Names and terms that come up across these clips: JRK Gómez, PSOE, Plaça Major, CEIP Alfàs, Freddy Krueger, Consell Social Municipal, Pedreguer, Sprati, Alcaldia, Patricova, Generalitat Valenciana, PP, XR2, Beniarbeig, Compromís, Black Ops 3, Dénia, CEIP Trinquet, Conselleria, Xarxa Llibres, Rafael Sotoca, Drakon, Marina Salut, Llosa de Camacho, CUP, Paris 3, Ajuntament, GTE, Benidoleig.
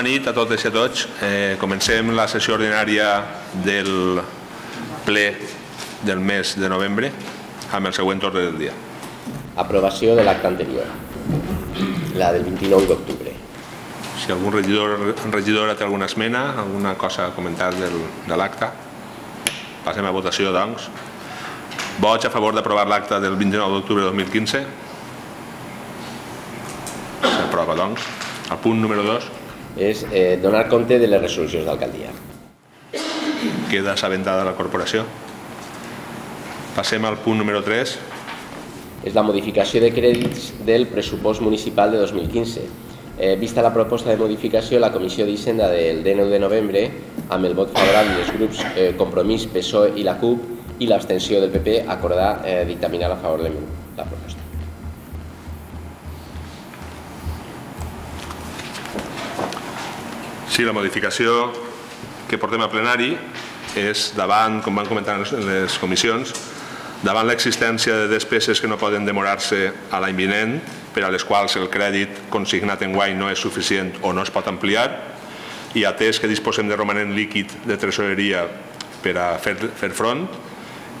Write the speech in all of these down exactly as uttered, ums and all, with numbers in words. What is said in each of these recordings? Bona nit a totes i a tots. Eh, comencem la sessió ordinària del ple del mes de novembre amb el següent ordre del dia. Aprovació de l'acte anterior, la del vint-i-nou d'octubre. Si algun regidor regidora té alguna esmena, alguna cosa a comentar del, de l'acte, passem a votació, doncs. Vots a favor d'aprovar l'acte del vint-i-nou d'octubre de dos mil quinze. S'aprova, doncs. El punt número dos és eh, donar compte de les resolucions d'alcaldia. Queda assabentada la corporació. Passem al punt número tres. És la modificació de crèdits del pressupost municipal de dos mil quinze. Eh, vista la proposta de modificació, la Comissió d'Hisenda del dinou de novembre, amb el vot favorable dels grups eh, Compromís, P S O E i la CUP i l'abstenció del P P, acordar eh, dictaminar a favor de la proposta. Sí, la modificació que portem a plenari és davant, com van comentar les comissions, davant l'existència de despeses que no poden demorar-se a l'any vinent, per a les quals el crèdit consignat en guany no és suficient o no es pot ampliar, i atès que disposem de romanent líquid de tresoreria per a fer, fer front,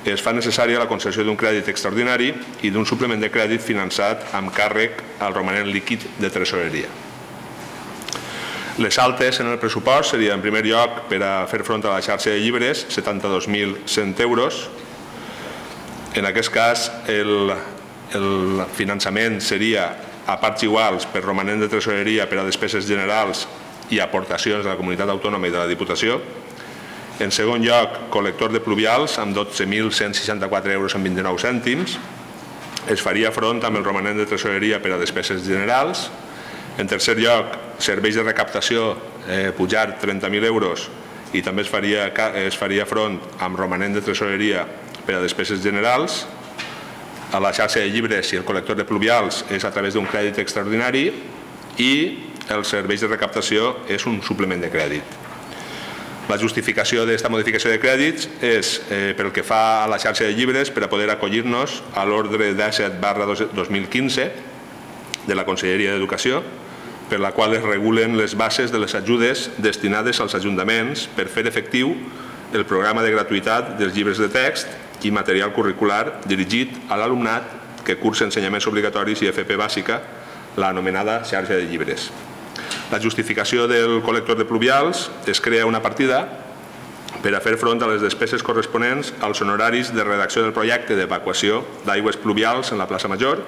es fa necessària la concessió d'un crèdit extraordinari i d'un suplement de crèdit finançat amb càrrec al romanent líquid de tresoreria. Les altes en el pressupost serien, en primer lloc, per a fer front a la xarxa de llibres, setanta-dos mil cent euros. En aquest cas, el, el finançament seria a parts iguals per romanent de tresoreria, per a despeses generals i aportacions de la comunitat autònoma i de la Diputació. En segon lloc, col·lector de pluvials, amb dotze mil cent seixanta-quatre euros amb vint-i-nou cèntims. Es faria front amb el romanent de tresoreria per a despeses generals. En tercer lloc, serveis de recaptació, eh, pujar trenta mil euros, i també es faria, es faria front amb romanent de tresoreria per a despeses generals. A la xarxa de llibres i el col·lector de pluvials és a través d'un crèdit extraordinari, i els serveis de recaptació és un suplement de crèdit. La justificació d'aquesta modificació de crèdits és eh, pel que fa a la xarxa de llibres, per a poder acollir-nos a l'ordre disset barra dos mil quinze de la Conselleria d'Educació, per la qual es regulen les bases de les ajudes destinades als ajuntaments per fer efectiu el programa de gratuïtat dels llibres de text i material curricular dirigit a l'alumnat que cursa ensenyaments obligatoris i F P bàsica, la anomenada xarxa de llibres. La justificació del col·lector de pluvials es crea una partida per a fer front a les despeses corresponents als honoraris de redacció del projecte d'evacuació d'aigües pluvials en la plaça Major,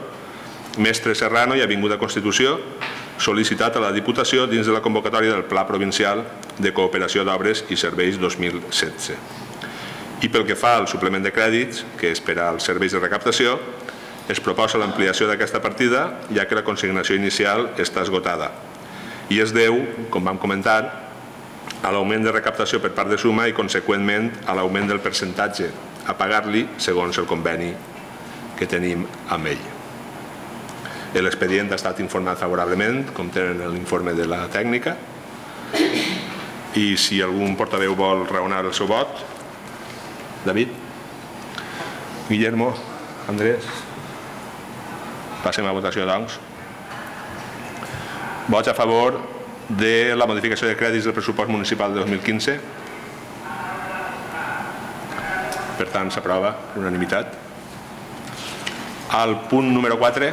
Mestre Serrano i Avinguda Constitució, sol·licitat a la Diputació dins de la convocatòria del Pla Provincial de Cooperació d'Obres i Serveis dos mil setze. I pel que fa al suplement de crèdits, que és per als serveis de recaptació, es proposa l'ampliació d'aquesta partida, ja que la consignació inicial està esgotada. I es deu, com vam comentar, a l'augment de recaptació per part de suma i, conseqüentment, a l'augment del percentatge a pagar-li segons el conveni que tenim amb ell. L'expedient ha estat informat favorablement, com tenen l'informe de la tècnica. I si algun portaveu vol raonar el seu vot. David? Guillermo? Andrés? Passem a votació, doncs. Vots a favor de la modificació de crèdits del pressupost municipal de dos mil quinze. Per tant, s'aprova per unanimitat. Al punt número quatre...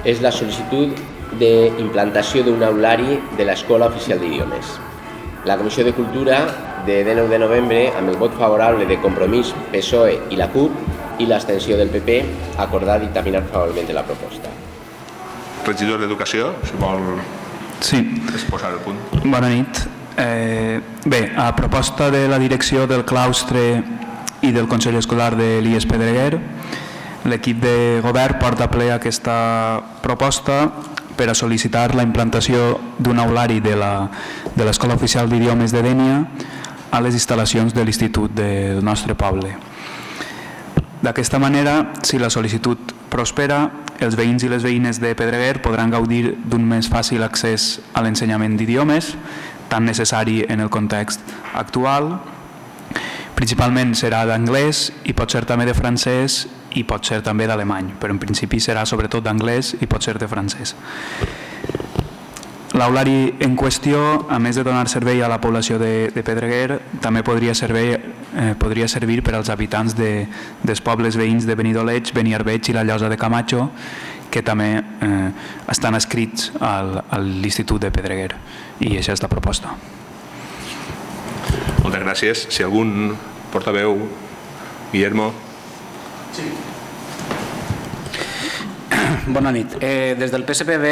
és la sol·licitud d'implantació d'un aulari de l'Escola Oficial d'Idiomes. La Comissió de Cultura, de dinou de novembre, amb el vot favorable de Compromís, P S O E i la CUP i l'abstenció del P P, acordar dictaminar favorablement la proposta. Regidor d'Educació, si vol exposar el punt. Bona nit. Bé, a proposta de la direcció del claustre i del Consell Escolar de l'I E S Pedreguer, l'equip de govern porta a ple aquesta proposta per a sol·licitar la implantació d'un aulari de l'Escola Oficial d'Idiomes de Dénia a les instal·lacions de l'institut del nostre poble. D'aquesta manera, si la sol·licitud prospera, els veïns i les veïnes de Pedreguer podran gaudir d'un més fàcil accés a l'ensenyament d'idiomes, tan necessari en el context actual. Principalment serà d'anglès i pot ser també de francès i pot ser també d'alemany, però en principi serà sobretot d'anglès i pot ser de francès. L'aulari en qüestió, a més de donar servei a la població de, de Pedreguer, també podria, servei, eh, podria servir per als habitants de, dels pobles veïns de Benidoleig, Beniarbeig i la Llosa de Camacho, que també eh, estan escrits al, a l'Institut de Pedreguer. I això és la proposta. Moltes gràcies. Si algun portaveu, Guillermo. Sí. Bona nit. Eh, des del P S P B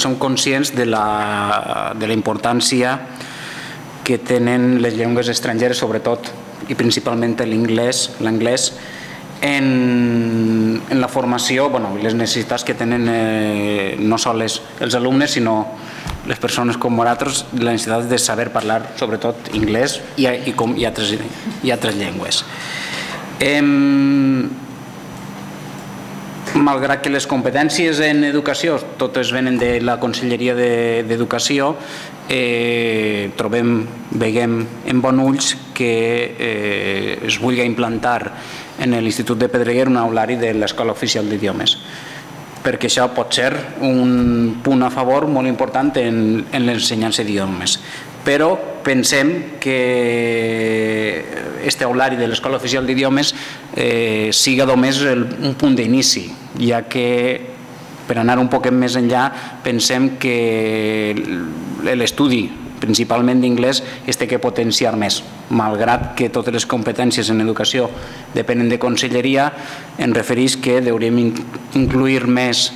som conscients de la, de la importància que tenen les llengües estrangeres, sobretot i principalment l'anglès, l'anglès en, en la formació, bueno, les necessitats que tenen eh, no sols els alumnes, sinó les persones com vosaltres, la necessitat de saber parlar, sobretot, anglès i, i, com, i, altres, i altres llengües. Em... Malgrat que les competències en educació totes venen de la Conselleria d'Educació, eh, trobem, veiem en bon ulls que eh, es vulgui implantar en l'Institut de Pedreguer un aulari de l'Escola Oficial de Idiomes, perquè això pot ser un punt a favor molt important en, en l'ensenyança d'idiomes. Però pensem que este aulari de l'Escola Oficial d'Idiomes eh, siga només el, un punt d'inici, ja que per anar un poquet més enllà pensem que l'estudi principalment d'inglès es té que potenciar més, malgrat que totes les competències en educació depenen de Conselleria, en refereix que hauríem d'incluir més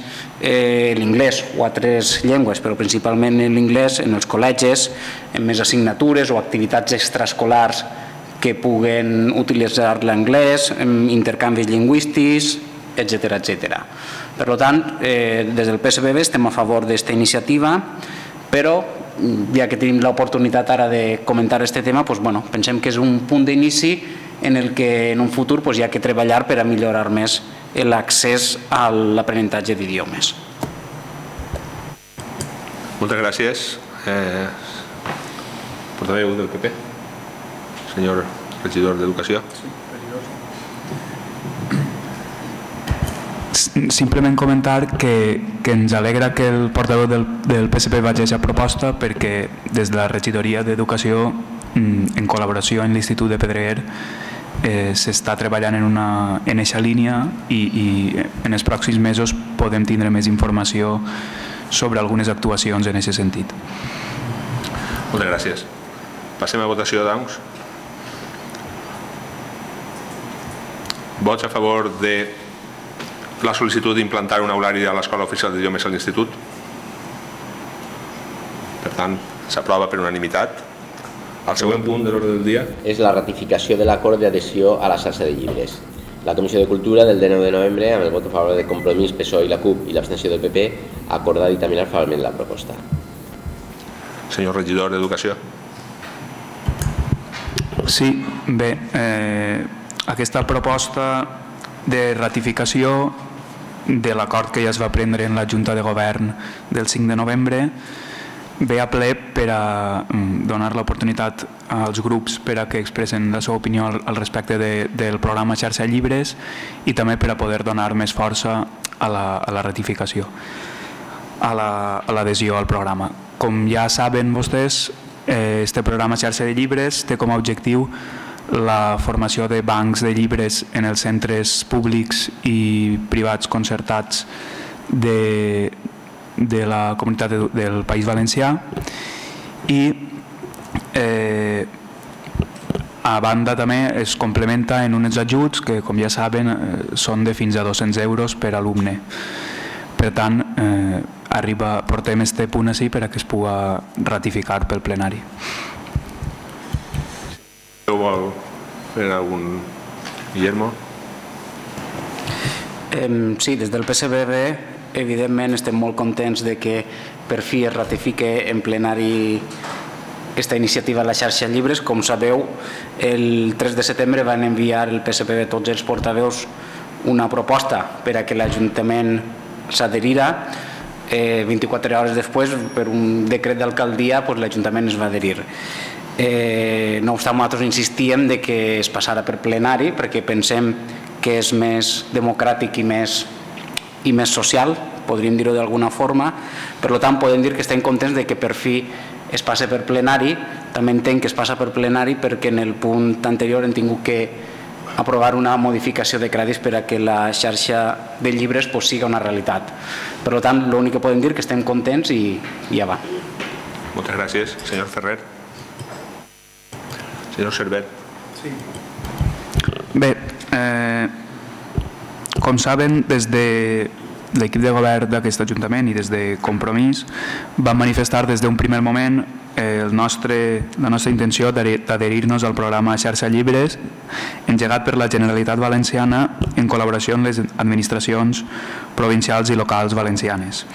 eh, l'inglès o altres llengües, però principalment l'inglès en els col·legis, en més assignatures o activitats extraescolars que puguen utilitzar l'anglès, intercanvis lingüístics, etcètera, etcètera. Per tant, eh, des del P S P B estem a favor d'aquesta iniciativa, però ja que tenim l'oportunitat ara de comentar aquest tema, doncs, bueno, pensem que és un punt d'inici en el que en un futur doncs, hi ha que treballar per a millorar més l'accés a l'aprenentatge d'idiomes. Moltes gràcies. Eh, portaveu del P P, senyor regidor d'Educació. Simplement comentar que, que ens alegra que el portaveu del, del P S P vagi a aquesta proposta, perquè des de la regidoria d'Educació, en col·laboració amb l'Institut de Pedreguer, eh, s'està treballant en aquesta línia i, i en els pròxims mesos podem tindre més informació sobre algunes actuacions en aquest sentit. Moltes gràcies. Passem a votació de daus. Vots a favor de la sol·licitud d'implantar un aulari a l'Escola Oficial d'Idiomes a l'Institut. Per tant, s'aprova per unanimitat. El següent punt de l'ordre del dia és la ratificació de l'acord d'adhesió a la Xarxa de Llibres. La Comissió de Cultura, del dinou de novembre, amb el vot a favor de Compromís, P S O E i la C U P i l'abstenció del P P, ha acordat i dictaminar favorablement la proposta. Senyor regidor d'Educació. Sí, bé, eh, aquesta proposta de ratificació de l'acord que ja es va prendre en la Junta de Govern del cinc de novembre ve a ple per a donar l'oportunitat als grups per a que expressen la seva opinió al respecte de, del programa Xarxa Llibres i també per a poder donar més força a la, a la ratificació, a l'adhesió al programa. Com ja saben vostès, eh, este programa Xarxa de Llibres té com a objectiu la formació de bancs de llibres en els centres públics i privats concertats de, de la comunitat de, del País Valencià i eh, a banda també es complementa en uns ajuts que, com ja saben, són de fins a dos-cents euros per alumne. Per tant, eh, arriba, portem este punt així per a que es puga ratificar pel plenari. ¿O vol fer algun, Guillermo? Eh, sí, des del P S B B, evidentment, estem molt contents de que per fi es ratifique en plenari aquesta iniciativa a la Xarxa Llibres. Com sabeu, el tres de setembre van enviar el P S B B tots els portaveus una proposta per a que l'Ajuntament s'adherira. Eh, vint-i-quatre hores després, per un decret d'alcaldia, doncs, l'Ajuntament es va adherir. Eh, no obstant, nosaltres insistíem de que es passara per plenari perquè pensem que és més democràtic i més, i més social podríem dir-ho d'alguna forma. Per tant, podem dir que estem contents de que per fi es passa per plenari. També entenc que es passa per plenari perquè en el punt anterior hem tingut que aprovar una modificació de crèdits per a que la xarxa de llibres sigui una realitat. Per tant, l'únic que podem dir és que estem contents i ja va. Moltes gràcies. Senyor Ferrer. Senyor Servet. Bé, com saben, des de l'equip de govern d'aquest Ajuntament i des de Compromís vam manifestar des d'un primer moment la nostra intenció d'adherir-nos al programa Xarxa Llibres engegat per la Generalitat Valenciana en col·laboració amb les administracions provincials i locals valencianes.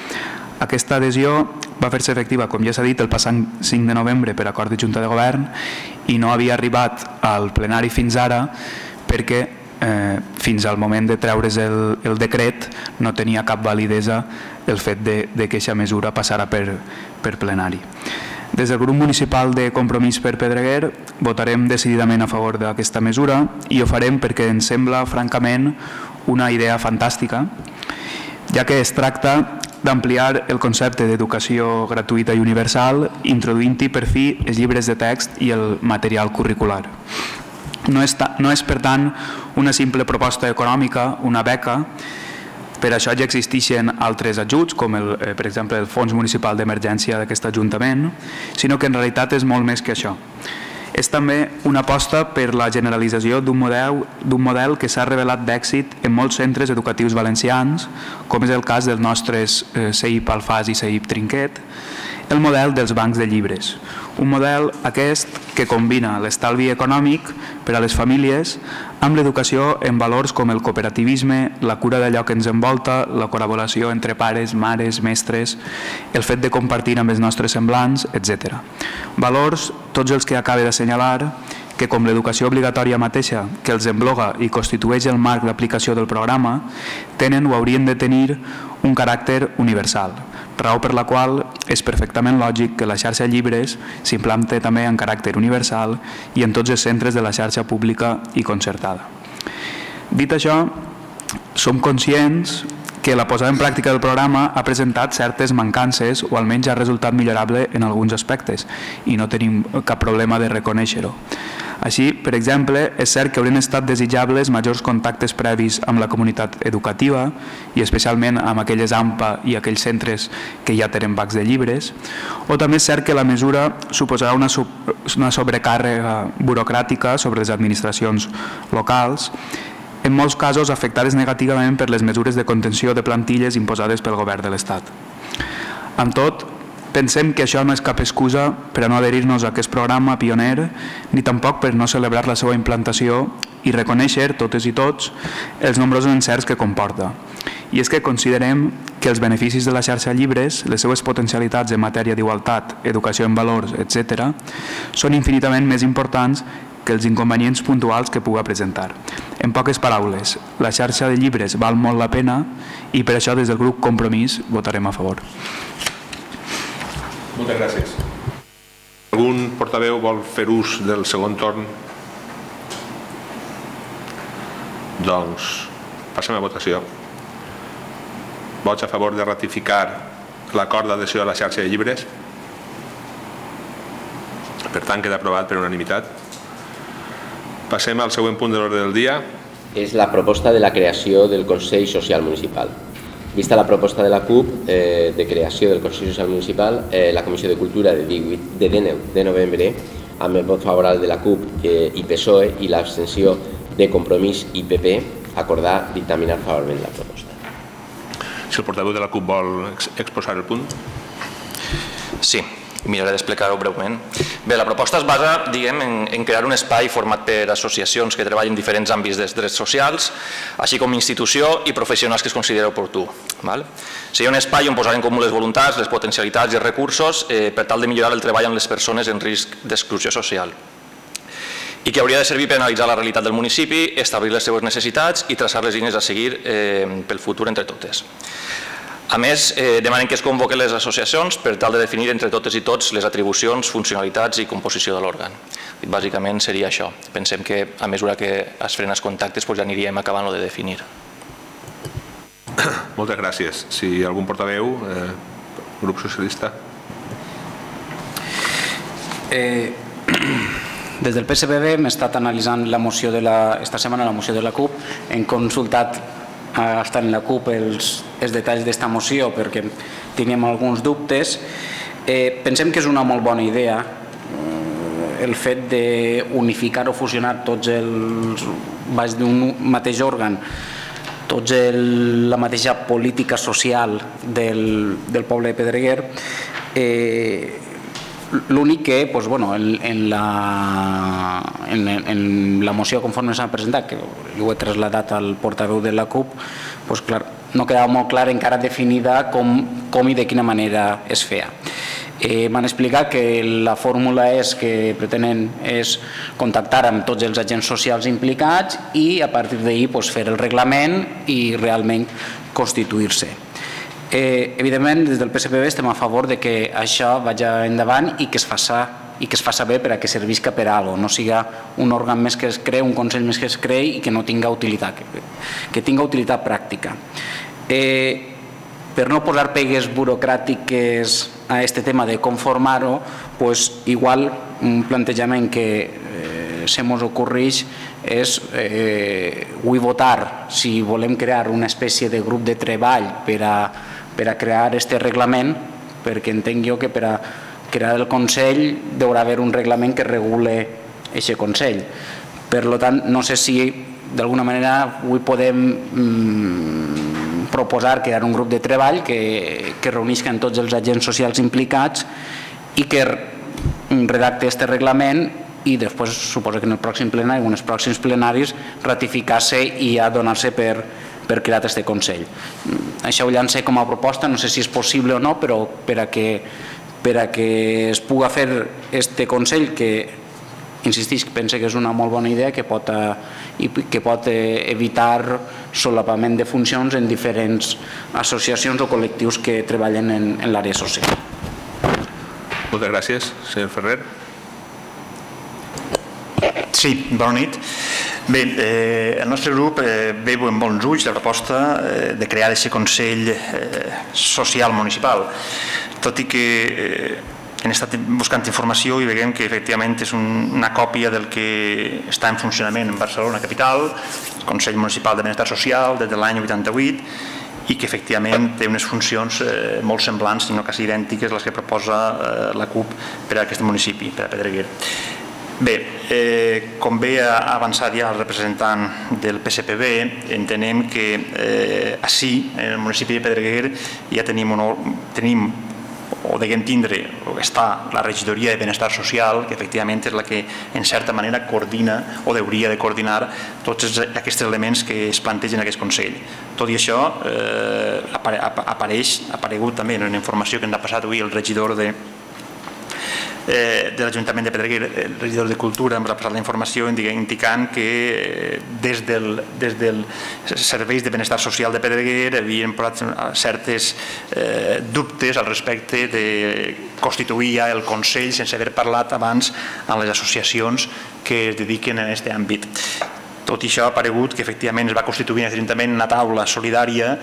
Aquesta adhesió va fer-se efectiva, com ja s'ha dit, el passat cinc de novembre per acord de Junta de Govern i no havia arribat al plenari fins ara perquè fins al moment de treure's el decret no tenia cap validesa el fet que aquesta mesura passara per plenari. Des del grup municipal de Compromís per Pedreguer votarem decididament a favor d'aquesta mesura i ho farem perquè ens sembla francament una idea fantàstica, ja que es tracta d'ampliar el concepte d'educació gratuïta i universal introduint-hi per fi els llibres de text i el material curricular. No és, per tant, una simple proposta econòmica, una beca. Per això ja existeixen altres ajuts, com per exemple el Fons Municipal d'Emergència d'aquest Ajuntament, sinó que en realitat és molt més que això. És també una aposta per la generalització d'un model que s'ha revelat d'èxit en molts centres educatius valencians, com és el cas dels nostres CEIP Alfàs i CEIP Trinquet, el model dels bancs de llibres. Un model aquest que combina l'estalvi econòmic per a les famílies amb l'educació en valors com el cooperativisme, la cura d'allò que ens envolta, la col·laboració entre pares, mares, mestres, el fet de compartir amb els nostres semblants, etcètera. Valors, tots els que acaba d'assenyalar, que com l'educació obligatòria mateixa, que els embloga i constitueix el marc d'aplicació del programa, tenen o haurien de tenir un caràcter universal, raó per la qual és perfectament lògic que la xarxa llibres s'implanta també en caràcter universal i en tots els centres de la xarxa pública i concertada. Dit això, som conscients que la posada en pràctica del programa ha presentat certes mancances o almenys ha resultat millorable en alguns aspectes i no tenim cap problema de reconèixer-ho. Així, per exemple, és cert que haurien estat desitjables majors contactes previs amb la comunitat educativa i especialment amb aquelles A M P A i aquells centres que ja tenen bancs de llibres, o també és cert que la mesura suposarà una sobrecàrrega burocràtica sobre les administracions locals, en molts casos afectades negativament per les mesures de contenció de plantilles imposades pel govern de l'Estat. Amb tot, pensem que això no és cap excusa per a no adherir-nos a aquest programa pioner ni tampoc per no celebrar la seva implantació i reconèixer, totes i tots, els nombrosos encerts que comporta. I és que considerem que els beneficis de la xarxa llibres, les seues potencialitats en matèria d'igualtat, educació en valors, etcètera, són infinitament més importants que els inconvenients puntuals que puga presentar. En poques paraules, la xarxa de llibres val molt la pena i per això des del grup Compromís votarem a favor. Moltes gràcies. Algun portaveu vol fer ús del segon torn? Doncs passem a votació. Vots a favor de ratificar l'acord d'adhesió a la xarxa de llibres? Per tant, queda aprovat per unanimitat. Passem al següent punt de l'ordre del dia. És la proposta de la creació del Consell Social Municipal. Vista la proposta de la CUP de creació del Consell Social Municipal, la Comissió de Cultura de dinou de novembre, amb el vot favorable de la CUP i P S O E i l'abstenció de Compromís i P P, acordar dictaminar favorablement la proposta. Si el portaveu de la CUP vol exposar el punt. Sí. Miraré d'explicar-ho breument. Bé, la proposta es basa, diguem, en crear un espai format per associacions que treballen en diferents àmbits dels drets socials, així com institució i professionals que es considera oportú. Seria un espai on posar en comú les voluntats, les potencialitats i els recursos per tal de millorar el treball amb les persones en risc d'exclusió social i que hauria de servir per analitzar la realitat del municipi, establir les seves necessitats i traçar les línies a seguir pel futur entre totes. A més, demanen que es convoquen les associacions per tal de definir entre totes i tots les atribucions, funcionalitats i composició de l'òrgan. Bàsicament seria això. Pensem que a mesura que es frenen els contactes ja aniríem acabant-ho de definir. Moltes gràcies. Si algun portaveu, eh, grup socialista. Eh, des del P S B B hem estat analitzant la moció de la, esta setmana la moció de la CUP. Hem consultat estant en la CUP els, els detalls d'esta moció perquè teníem alguns dubtes. Eh, pensem que és una molt bona idea el fet d'unificar o fusionar tots els baix d'un mateix òrgan, tots el, la mateixa política social del, del poble de Pedreguer. Eh, L'únic que doncs, bueno, en, en, la, en, en la moció conforme s'ha presentat, que ho he traslladat al portaveu de la CUP, doncs, clar, no quedava molt clar encara definida com, com i de quina manera es feia. Eh, M'han explicat que la fórmula és que pretenen és contactar amb tots els agents socials implicats i a partir d'ahir doncs, fer el reglament i realment constituir-se. Eh, evidentment, des del P S B B estem a favor de que això vagi endavant i que es faça, i que es faça bé per a que servisca per a alguna cosa, no siga un òrgan més que es creï, un consell més que es creï i que no tinga utilitat, que, que tinga utilitat pràctica. Eh, per no posar pegues burocràtiques a aquest tema de conformar-ho, pues, igual un plantejament que eh, se mos ocorreix és eh, vull votar si volem crear una espècie de grup de treball per a per a crear aquest reglament, perquè entenc jo que per a crear el Consell deurà haver un reglament que regule aquest Consell. Per tant, no sé si d'alguna manera avui podem mm, proposar crear un grup de treball que, que reunisquen tots els agents socials implicats i que redacte aquest reglament i després suposo que en el pròxim plenari o en els pròxims plenaris ratificar-se i ja donar-se per per crear aquest Consell. Això ho llancé com a proposta, no sé si és possible o no, però per a que, per a que es puga fer aquest Consell, que insistís, pense que és una molt bona idea, que pot, que pot evitar solapament de funcions en diferents associacions o col·lectius que treballen en, en l'àrea social. Moltes gràcies, senyor Ferrer. Sí, bona nit. Bé, eh, el nostre grup eh, veu amb bons ulls la proposta eh, de crear aquest Consell eh, Social Municipal, tot i que eh, hem estat buscant informació i veiem que efectivament és un, una còpia del que està en funcionament en Barcelona capital, el Consell Municipal de Bienestar Social des de l'any vuitanta-vuit, i que efectivament té unes funcions eh, molt semblants, sinó quasi idèntiques a les que proposa eh, la CUP per a aquest municipi, per a Pedreguer. Bé, eh, com bé ha avançat ja el representant del P S P B, entenem que eh, així, en el municipi de Pedreguer, ja tenim, o, tenim, o deguem tindre, o està la regidoria de Benestar Social, que efectivament és la que, en certa manera, coordina o hauria de coordinar tots aquests elements que es plantegen en aquest Consell. Tot i això, eh, apareix, ha aparegut també en una informació que ens ha passat avui el regidor de de l'Ajuntament de Pedreguer, el regidor de Cultura, hem repassat la informació indicant que des del, des del serveis de benestar social de Pedreguer havien posat certes eh, dubtes al respecte de constituir el Consell sense haver parlat abans amb les associacions que es dediquen a aquest àmbit. Tot i això ha aparegut que efectivament es va constituir en l'Ajuntament una taula solidària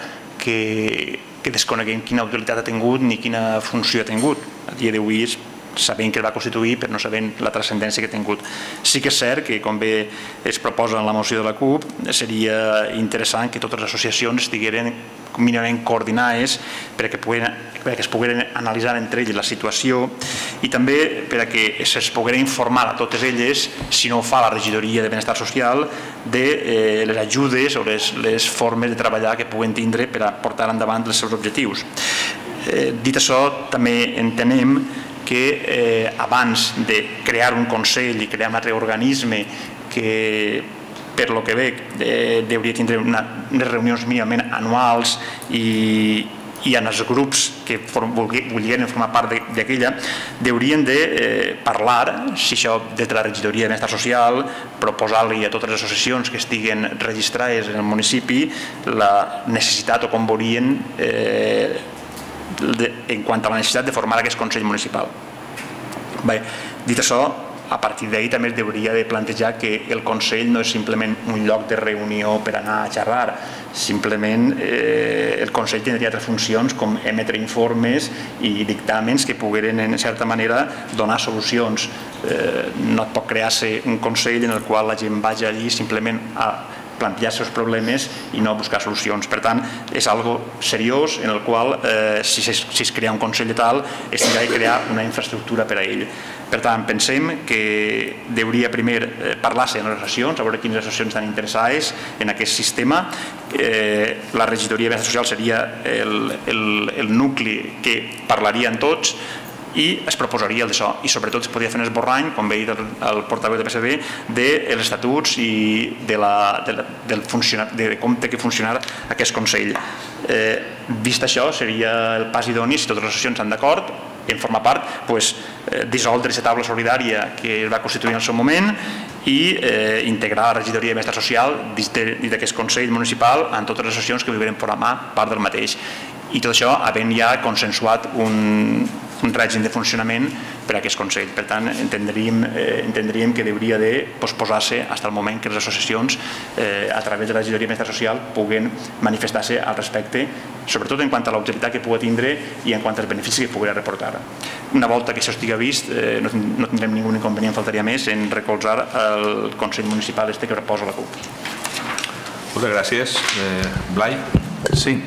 que, que desconeguem quina utilitat ha tingut ni quina funció ha tingut. A dia d'avui és sabent que el va constituir, però no sabent la transcendència que ha tingut. Sí que és cert que, com bé es proposa en la moció de la CUP, seria interessant que totes les associacions estigueren mínimament coordinades perquè es pogueren analitzar entre elles la situació i també perquè es poguera informar a totes elles, si no ho fa la regidoria de benestar social, de les ajudes o les, les formes de treballar que puguen tindre per a portar endavant els seus objectius. Eh, dit això, també entenem que eh, abans de crear un Consell i crear un altre organisme que, per lo que veig, eh, hauria de tindre una, unes reunions mínimament anuals i, i en els grups que volien formar part d'aquella, haurien de eh, parlar, si això des de la regidoria de benestar social, proposar-li a totes les associacions que estiguen registrades en el municipi la necessitat o com volien eh, en quant a la necessitat de formar aquest Consell Municipal. Bé, dit això, a partir d'ahir també es hauria de plantejar que el Consell no és simplement un lloc de reunió per anar a xerrar, simplement el Consell tindria altres funcions com emetre informes i dictàmens que pogueren, en certa manera, donar solucions. No et pot crear-se un Consell en el qual la gent vagi allí simplement a plantejar els seus problemes i no buscar solucions. Per tant, és algo seriós en el qual, si es crea un Consell de tal, es tindrà de crear una infraestructura per a ell. Per tant, pensem que hauria primer parlar-se amb les associacions, a veure quines associacions estan interessades en aquest sistema. La regidoria de Bienestar Social seria el nucli que parlarien tots i es proposaria el d'això. I sobretot es podria fer un esborrany, com ve el portaveu del P S B, dels estatuts i de com ha de funcionar aquest Consell. Vist això, seria el pas idoni, si totes les associacions estan d'acord, en forma part, dissoldre aquesta taula solidària que es va constituir en el seu moment i integrar la regidoria de Bienestar Social dins d'aquest Consell Municipal en totes les associacions que volgueren formar part del mateix. I tot això havent ja consensuat un un règim de funcionament per a aquest Consell. Per tant, entendríem que hauria de posposar-se fins al moment que les associacions, a través de la regidoria de Bienestar Social, puguen manifestar-se al respecte, sobretot en quant a l'objectivitat que pugui tindre i en quant als beneficis que pugui reportar. Una volta que això estigui vist, no tindrem ningú inconvenient, faltaria més, en recolzar el Consell Municipal este que proposa la CUP. Moltes gràcies. Blai? Sí.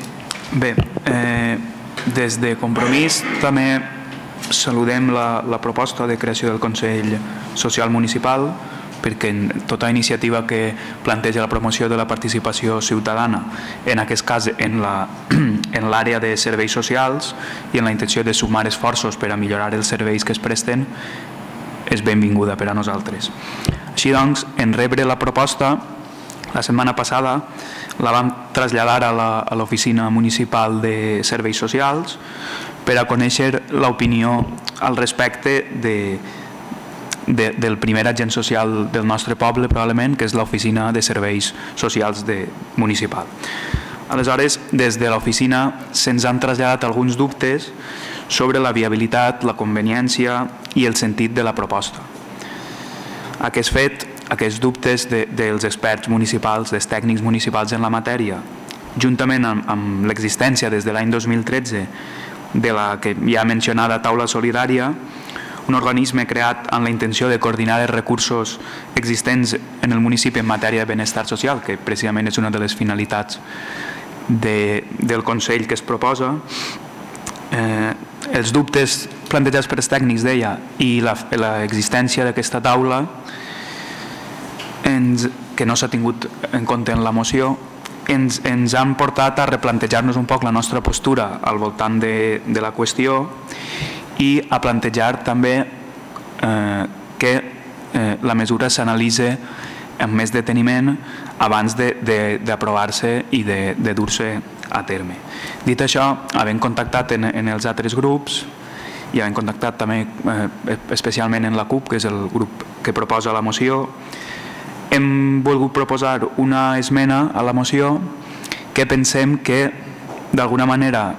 Bé, des de Compromís també saludem la proposta de creació del Consell Social Municipal perquè tota iniciativa que planteja la promoció de la participació ciutadana, en aquest cas en l'àrea de serveis socials i en la intenció de sumar esforços per a millorar els serveis que es presten, és benvinguda per a nosaltres. Així doncs, en rebre la proposta, la setmana passada la vam traslladar a l'Oficina Municipal de Serveis Socials per a conèixer l'opinió al respecte del primer agent social del nostre poble, probablement, que és l'Oficina de Serveis Socials Municipal. Aleshores, des de l'oficina se'ns han traslladat alguns dubtes sobre la viabilitat, la conveniència i el sentit de la proposta. Aquest fet, aquests dubtes dels experts municipals, dels tècnics municipals en la matèria, juntament amb l'existència des de l'any dos mil tretze de la que ja mencionada Taula Solidària, un organisme creat amb la intenció de coordinar els recursos existents en el municipi en matèria de benestar social, que precisament és una de les finalitats del Consell que es proposa. Els dubtes plantejats per els tècnics, deia, i l'existència d'aquesta taula, que no s'ha tingut en compte en la moció, ens han portat a replantejar-nos un poc la nostra postura al voltant de la qüestió i a plantejar també que la mesura s'analitzi amb més deteniment abans d'aprovar-se i de dur-se a terme. Dit això, havent contactat en els altres grups i havent contactat també especialment en la CUP, que és el grup que proposa la moció, hem volgut proposar una esmena a la moció que pensem que, d'alguna manera,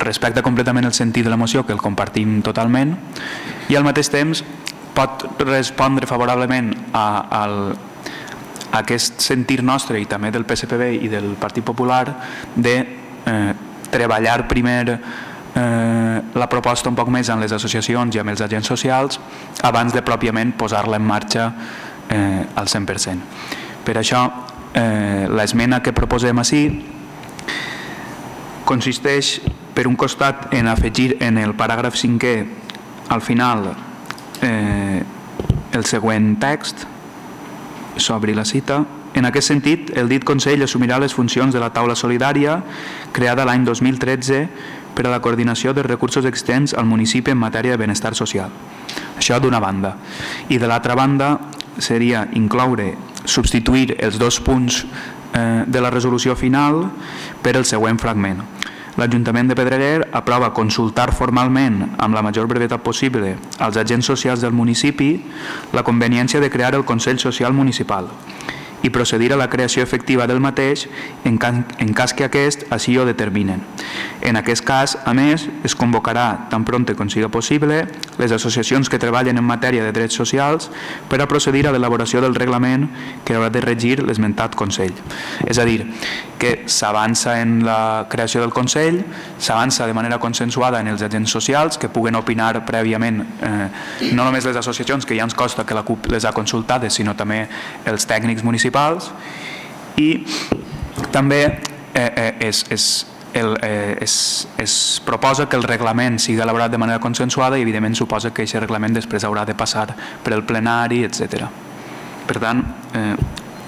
respecta completament el sentit de la moció, que el compartim totalment, i al mateix temps pot respondre favorablement a aquest sentir nostre, i també del P S P B i del Partit Popular, de treballar primer la proposta un poc més amb les associacions i amb els agents socials abans de pròpiament posar-la en marxa al cent per cent. Per això, l'esmena que proposem així consisteix, per un costat, en afegir en el paràgraf cinquè, al final, el següent text, s'obri la cita. En aquest sentit, el dit Consell assumirà les funcions de la Taula Solidària creada l'any dos mil tretze per a la coordinació dels recursos existents al municipi en matèria de benestar social. Això d'una banda. I de l'altra banda, seria incloure, substituir els dos punts de la resolució final per el següent fragment. L'Ajuntament de Pedreguer aprova consultar formalment, amb la major brevetat possible, als agents socials del municipi la conveniència de crear el Consell Social Municipal i procedir a la creació efectiva del mateix en cas que aquest així ho determinen En aquest cas, a més, es convocarà, tan prompte com siga possible, les associacions que treballen en matèria de drets socials per a procedir a l'elaboració del reglament que haurà de regir l'esmentat Consell. És a dir, que s'avança en la creació del Consell, s'avança de manera consensuada en els agents socials que puguen opinar prèviament, eh, no només les associacions, que ja ens costa que la CUP les ha consultades, sinó també els tècnics municipals, i també eh, eh, és... és El, eh, es, es proposa que el reglament sigui elaborat de manera consensuada i, evidentment, suposa que aquest reglament després haurà de passar per el plenari, etcètera. Per tant, eh,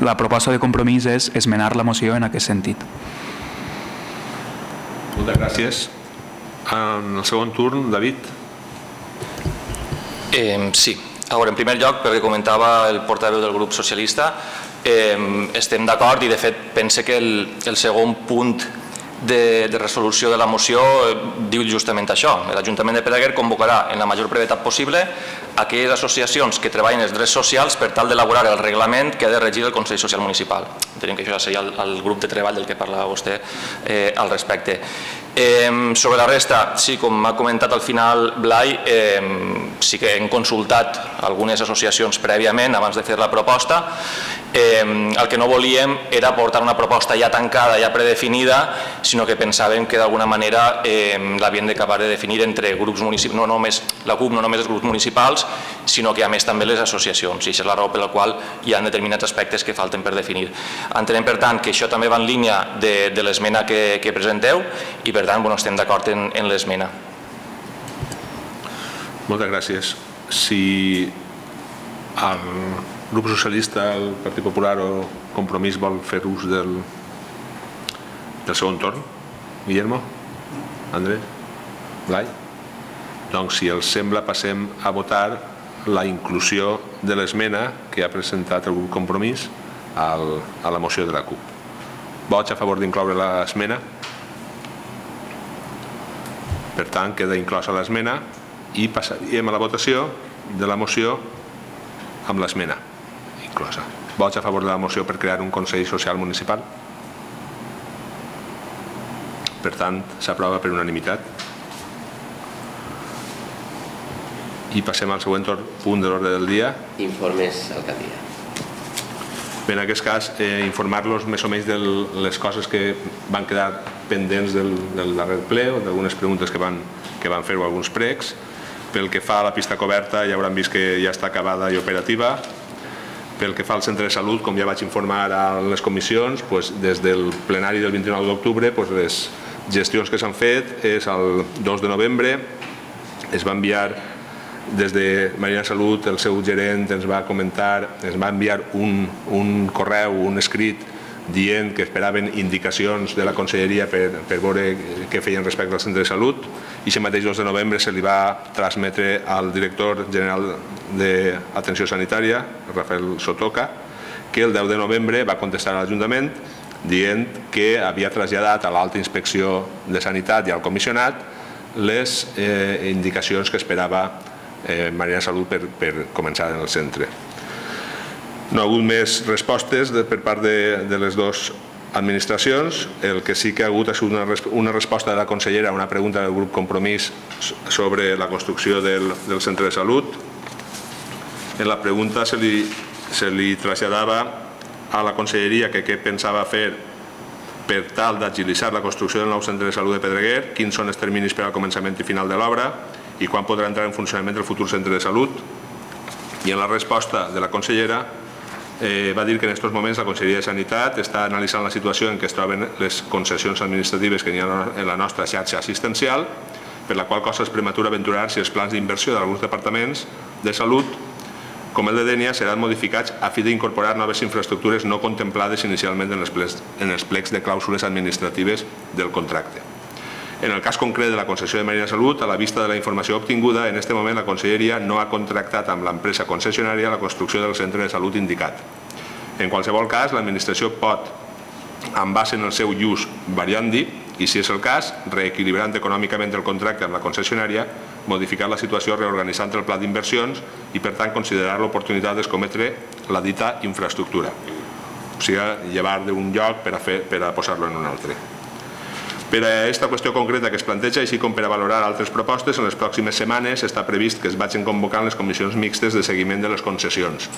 la proposta de compromís és esmenar la moció en aquest sentit. Moltes gràcies. En el segon torn, David. Eh, sí. A veure, en primer lloc, perquè comentava el portaveu del grup socialista, eh, estem d'acord i, de fet, pense que el, el segon punt de, de resolució de la moció eh, diu justament això. L'Ajuntament de Pedreguer convocarà en la major brevetat possible aquelles associacions que treballen els drets socials per tal d'elaborar el reglament que ha de regir el Consell Social Municipal. Entenem que això ja seria el, el grup de treball del que parlava vostè eh, al respecte. Eh, sobre la resta, sí, com m'ha comentat al final Blai, eh, sí que hem consultat algunes associacions prèviament abans de fer la proposta. Eh, el que no volíem era portar una proposta ja tancada, ja predefinida, sinó que pensàvem que d'alguna manera eh, l'havien d'acabar de definir entre grups municipals, no només la CUP, no només els grups municipals, sinó que a més també les associacions, i això és la raó per la qual hi ha determinats aspectes que falten per definir. Entenem, per tant, que això també va en línia de, de l'esmena que, que presenteu i, per tant, bueno, estem d'acord en, en l'esmena. Moltes gràcies. Si el grup socialista, el Partit Popular o Compromís vol fer ús del... del segon torn, Guillermo, André, Blai. Doncs, si els sembla, passem a votar la inclusió de l'esmena que ha presentat el grup Compromís al, a la moció de la CUP. Vots a favor d'incloure l'esmena. Per tant, queda inclosa l'esmena i passaríem a la votació de la moció amb l'esmena inclosa. Vots a favor de la moció per crear un Consell Social Municipal. Per tant, s'aprova per unanimitat. I passem al següent punt de l'ordre del dia. Informes alcaldia. Bé, en aquest cas, eh, informar-los més o menys de les coses que van quedar pendents del, del darrer ple o d'algunes preguntes que van, que van fer o alguns pregs. Pel que fa a la pista coberta, ja hauran vist que ja està acabada i operativa. Pel que fa al centre de salut, com ja vaig informar a les comissions, doncs, des del plenari del vint-i-nou d'octubre, doncs, les gestions que s'han fet és el dos de novembre. Es va enviar des de Marina Salut, el seu gerent ens va comentar, ens va enviar un, un correu, un escrit dient que esperaven indicacions de la Conselleria per, per veure què feien respecte al centre de salut, i aquest mateix dos de novembre se li va transmetre al director general d'Atenció Sanitària, Rafael Sotoca, que el deu de novembre va contestar a l'Ajuntament dient que havia traslladat a l'Alta Inspecció de Sanitat i al comissionat les eh, indicacions que esperava eh, Marina Salut per, per començar en el centre. No ha hagut més respostes de, per part de, de les dues administracions. El que sí que ha hagut ha sigut una, una resposta de la consellera a una pregunta del grup Compromís sobre la construcció del, del centre de salut. En la pregunta se li, se li traslladava a la conselleria que què pensava fer per tal d'agilitzar la construcció del nou centre de salut de Pedreguer, quins són els terminis per al començament i final de l'obra i quan podrà entrar en funcionament el futur centre de salut. I en la resposta de la consellera Eh, va dir que en aquests moments la Conselleria de Sanitat està analitzant la situació en què es troben les concessions administratives que hi ha en la nostra xarxa assistencial, per la qual cosa és prematura aventurar si els plans d'inversió d'alguns departaments de salut, com el de Dènia, seran modificats a fi d'incorporar noves infraestructures no contemplades inicialment en els, plecs, en els plecs de clàusules administratives del contracte. En el cas concret de la concessió de Marina Salut, a la vista de la informació obtinguda, en aquest moment la Conselleria no ha contractat amb l'empresa concessionària la construcció del centre de salut indicat. En qualsevol cas, l'administració pot, en base en el seu ús variandi, i si és el cas, reequilibrant econòmicament el contracte amb la concessionària, modificar la situació reorganitzant el pla d'inversions i, per tant, considerar l'oportunitat d'escometre la dita infraestructura, o sigui, llevar d'un lloc per a, a posar-lo en un altre. Per a aquesta qüestió concreta que es planteja, així com per a valorar altres propostes, en les pròximes setmanes està previst que es vagin convocant les comissions mixtes de seguiment de les concessions.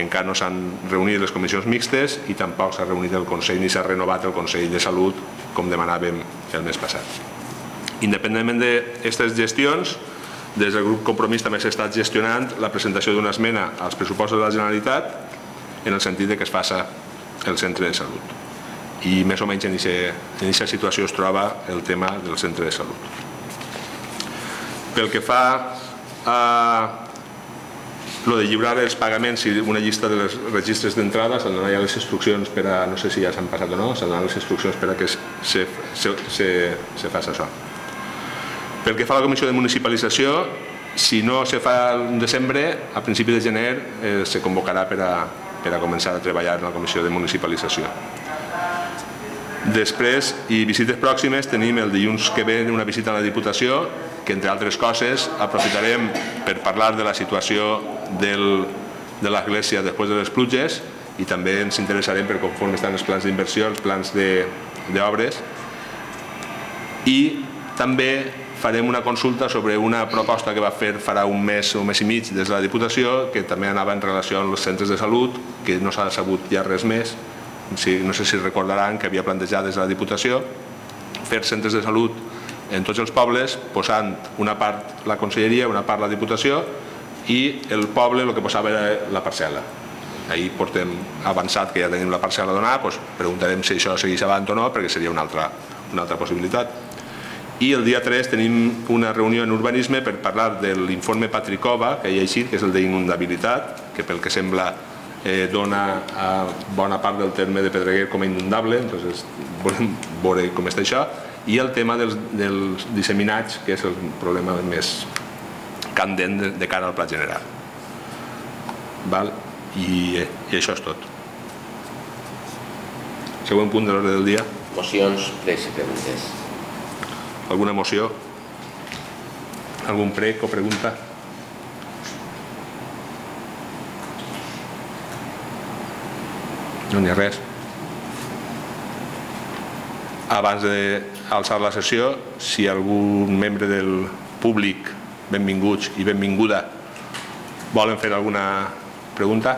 Encara no s'han reunit les comissions mixtes i tampoc s'ha reunit el Consell ni s'ha renovat el Consell de Salut, com demanàvem el mes passat. Independentment d'aquestes gestions, des del grup compromís també s'ha estat gestionant la presentació d'una esmena als pressupostos de la Generalitat en el sentit que es faça el centre de salut. I més o menys en aquesta situació es troba el tema del centre de salut. Pel que fa a lo de lliurar els pagaments i una llista de les registres d'entrada, s'han donat ja les instruccions per a, no sé si ja s'han passat o no, s'han donat les instruccions per a que se faci això. Pel que fa a la Comissió de Municipalització, si no se fa el desembre, a principi de gener se convocarà per a començar a treballar en la Comissió de Municipalització. Després, i visites pròximes, tenim el dilluns que ve una visita a la Diputació, que entre altres coses aprofitarem per parlar de la situació de l'església després de les pluges i també ens interessarem per conforme estan els plans d'inversió, els plans d'obres, i també farem una consulta sobre una proposta que va fer farà un mes o un mes i mig des de la Diputació, que també anava en relació amb els centres de salut, que no s'ha sabut ja res més. No sé si recordaran que havia plantejat des de la Diputació fer centres de salut en tots els pobles, posant una part la Conselleria, una part la Diputació, i el poble el que posava era la parcel·la. Ahir portem avançat que ja tenim la parcel·la a donar, doncs preguntarem si això segueix avant o no, perquè seria una altra possibilitat. I el dia tres tenim una reunió en urbanisme per parlar de l'informe Patricova, que hi ha eixit, que és el d'inundabilitat, que pel que sembla dona bona part del terme de Pedreguer com a inundable, doncs volem veure com està això, i el tema dels disseminats, que és el problema més candent de cara al pla general. I això és tot. Següent punt de l'ordre del dia. Mocions, pregs i preguntes. Alguna moció? Algun prec o pregunta? No n'hi ha res. Abans d'alçar la sessió, si algun membre del públic, benvinguts i benvinguda, volen fer alguna pregunta?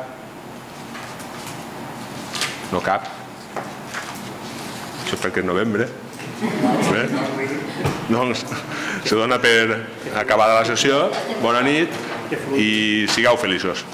No cap? Això és perquè és novembre. Doncs se dona per acabada la sessió. Bona nit i sigueu feliços.